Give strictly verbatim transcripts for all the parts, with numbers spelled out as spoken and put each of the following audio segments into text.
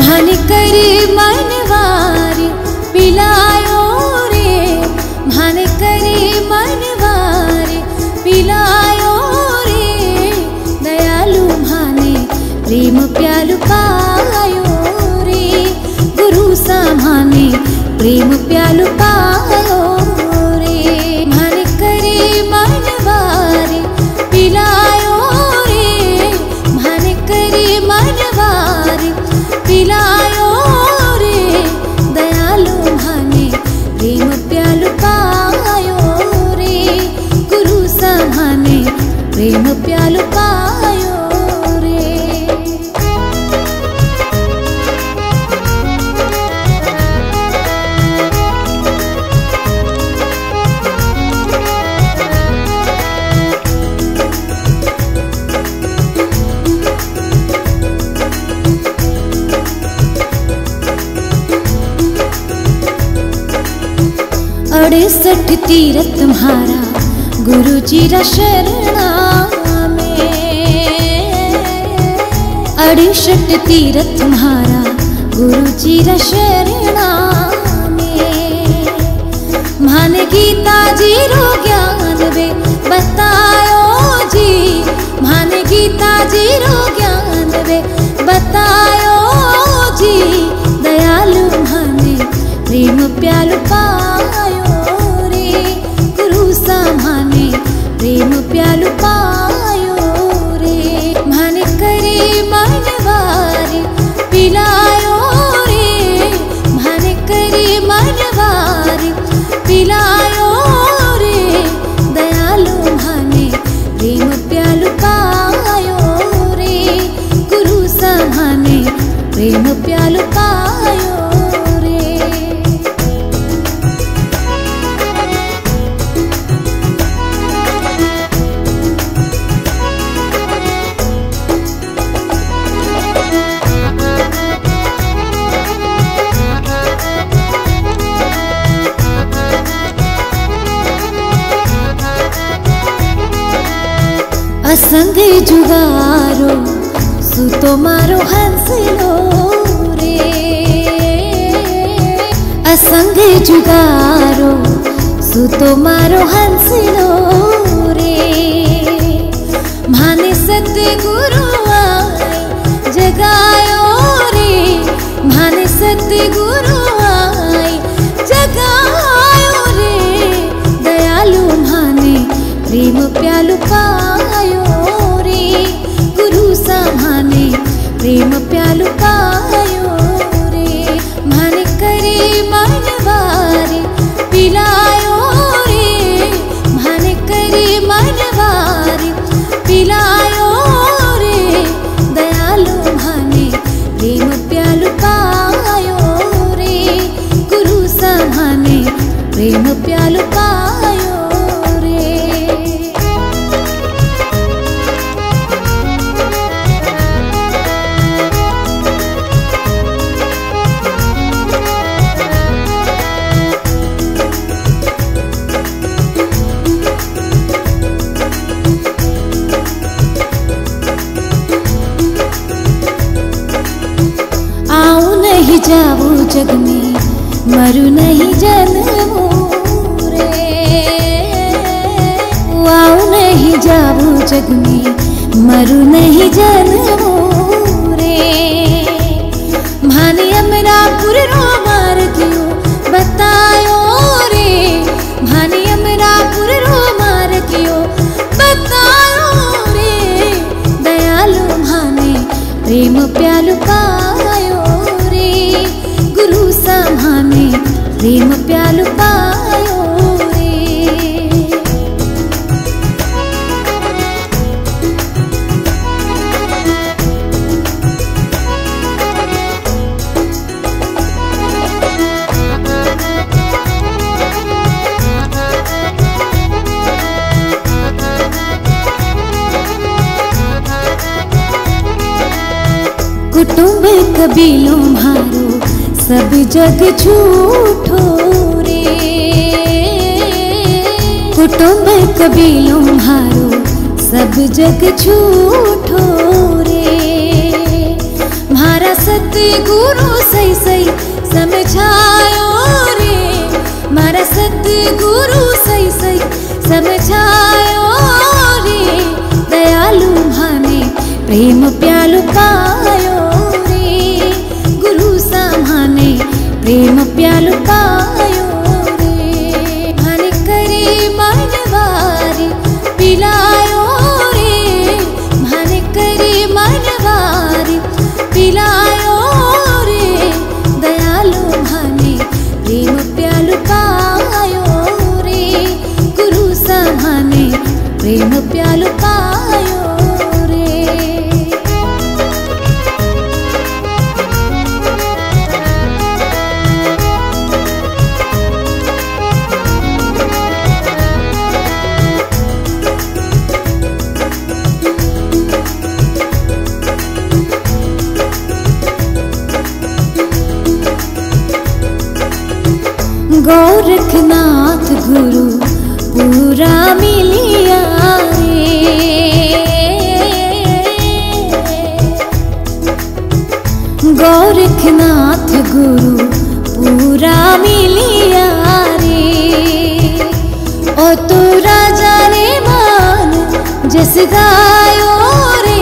बंधन करी मनवारी पिलायो रे, मन करी मनवारी पिलायो रे, दयालु माने प्रेम प्यालु पायो रे, गुरु सामाने प्रेम प्यालु पायो रे, मन करी मनवारी पिलायो रे, मन करी मनवारी पिलायो रे, दयालु माने प्रेम प्यालु पायो रे, गुरु सामाने प्रेम प्यालु पायो रे। अड़सठ तीरथ तुम्हारा गुरु जी रा शरणा में, अड़सठ तीरथ तुम्हारा गुरु जी रा शरणा में, मान गीता जी रो ज्ञान वे बतायो जी, मान गीता जी रो ज्ञान वे बतायो जी, दयालु माने प्रेम प्यालु पायो, माने प्रेम प्यालु पायो रे, मन करे मनवारी पिलायो रे, मन करे मनवारी पिलायो रे, दयालु माने प्रेम प्यालु पायो रे, गुरु सामाने प्रेम प्यालु पायो। असंग जुगारो सुतो मारो हंसलो रे, असंग जुगारो सुतो मारो हंसलो रे, माने सतगुरु आए जगायो रे, माने सतगुरु आए जगायो रे, दयालु माने प्रेम प्यालु पायो रे, गुरु सामाने प्रेम प्यालु पायो रे, मन करे मनवारी पिलायो रे, मन करे मनवारी पिलायो रे, दयालु माने प्रेम प्यालु पायो रे, गुरु सामाने प्रेम प्यालु पायो। जाओ जग में मरु नहीं जन्मो रे, आओ नहीं जाओ जग में मरु नहीं जन्मो रे, माने अमरापुर रो मार्गियो बतायो रे, माने अमरापुर रो मार्गियो बतायो रे, दयालु माने प्रेम प्यालु पायो, गुरु सामाने प्रेम प्यालु पायो रे। कुटुंब कबीलों मारो सब जग झूठो रे, कुटुंब कबीलों मारो सब जग झूठो रे, हमारा सतगुरु सही सही समझायो रे, हमारा सतगुरु सही सही समझायो रे, दयालु हमें प्रेम प्यालु कायो रे, गुरु सामने प्रेम प्यालु कायो रे, मन करे मनवारी पिलायो रे, मन करे मनवारी पिलायो रे, दयालु हमें प्रेम प्यालु कायो रे, गुरु सामने प्रेम प्यालु कायो रे। गोरखनाथ गुरु पूरा मिलिया रे, गोरखनाथ गुरु पूरा मिलिया रे, ओ तू राजा ने मान जस गायो रे,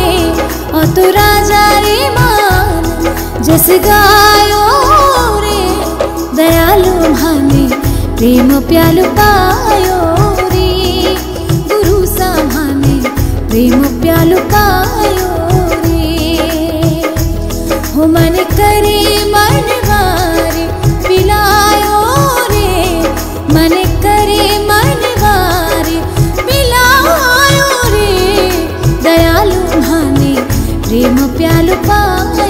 ओ तू राजा ने मान जस गायो रे, दयालु हमें प्रेम प्यालु पायो रे, गुरु सामने प्रेम प्यालु पायो रे, हो मन करे मनवारी पिलायो रे, मन करे मनवारी पिलायो रे, दयालु हमें प्रेम प्यालु पायो